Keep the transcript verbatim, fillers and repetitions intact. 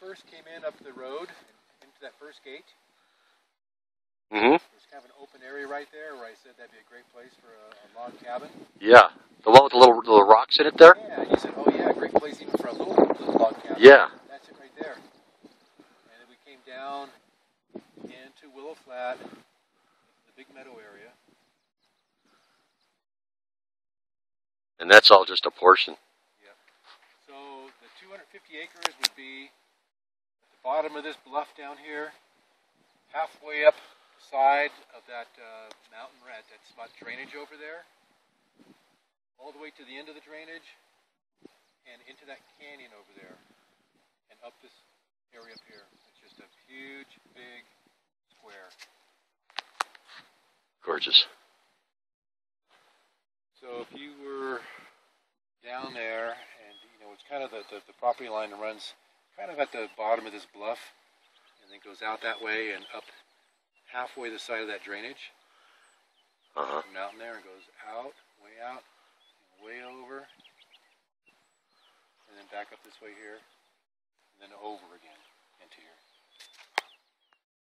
first came in up the road and into that first gate, mm-hmm. there's kind of an open area right there where I said that'd be a great place for a, a log cabin. Yeah, the one with the little little rocks in it there. Yeah, you said, oh yeah, great place even for a little, little log cabin. Yeah, that's it right there. And then we came down into Willow Flat, the Big Meadow area. And that's all just a portion. Yeah. So the two hundred fifty acres would be at the bottom of this bluff down here, halfway up the side of that uh, mountain rat, that spot drainage over there, all the way to the end of the drainage, and into that canyon over there, and up this area up here. It's just a huge, big square. Gorgeous. So if you were down there, and you know, it's kind of the, the, the property line that runs kind of at the bottom of this bluff, and then goes out that way and up halfway the side of that drainage. Uh-huh. From down there and goes out, way out, way over, and then back up this way here, and then over again into here.